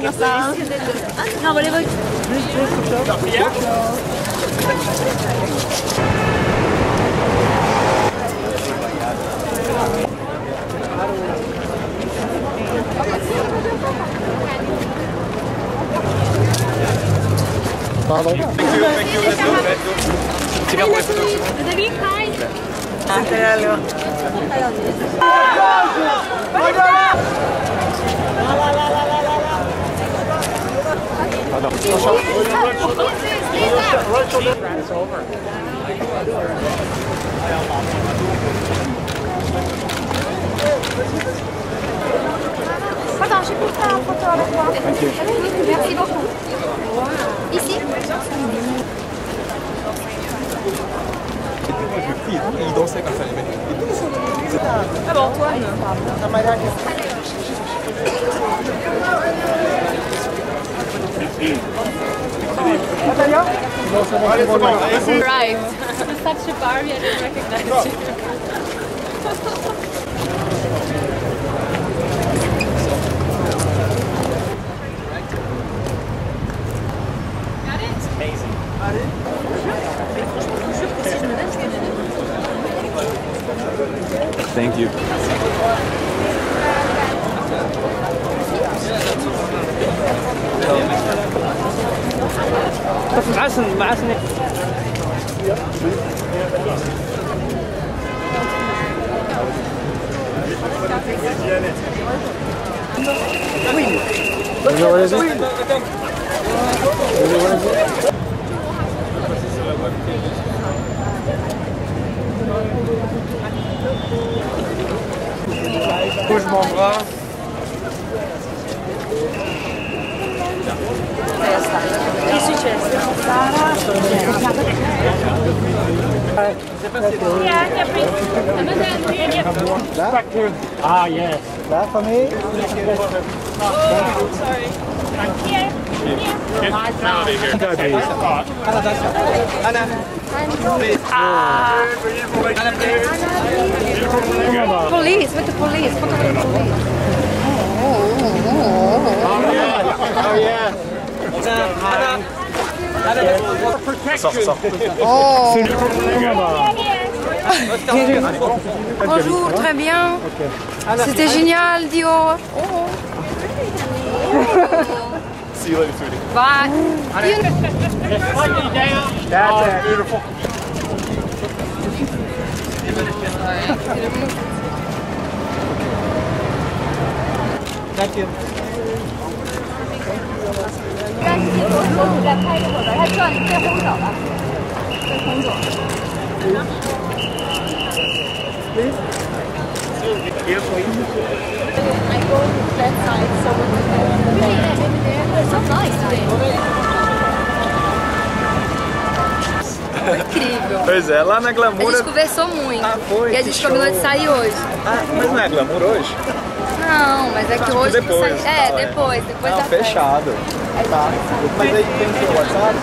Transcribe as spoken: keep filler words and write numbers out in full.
Anna San. Anna, volevo... Thank you, thank you, let's go, let's go. Ci vediamo presto. Devi fai. Andiamo. Vai, vai. Ici? Il dansait comme ça les mecs. Ah bon, Antoine. Right. Such a Barbie, I didn't recognize you. Thank you. Je m'embrasse. Ah yes. That for me. Oh, sorry. Here. Police, with the police, with the police. Oh yeah. Oh. Bonjour, très bien. C'était génial, Dior. See you later, sweetie. Bye. Down. That's beautiful. Thank you. I go to that side, so we'll really end it there. It's so nice today. Foi incrível. Pois é, lá na Glamour... A gente conversou muito. Ah, foi, e a gente combinou de sair hoje. Ah, mas não é Glamour hoje? Não, mas é que hoje... Depois. Sai... É, tá, depois, depois ah, da fechado. Festa. Fechado. Tá. Mas aí tem o seu WhatsApp?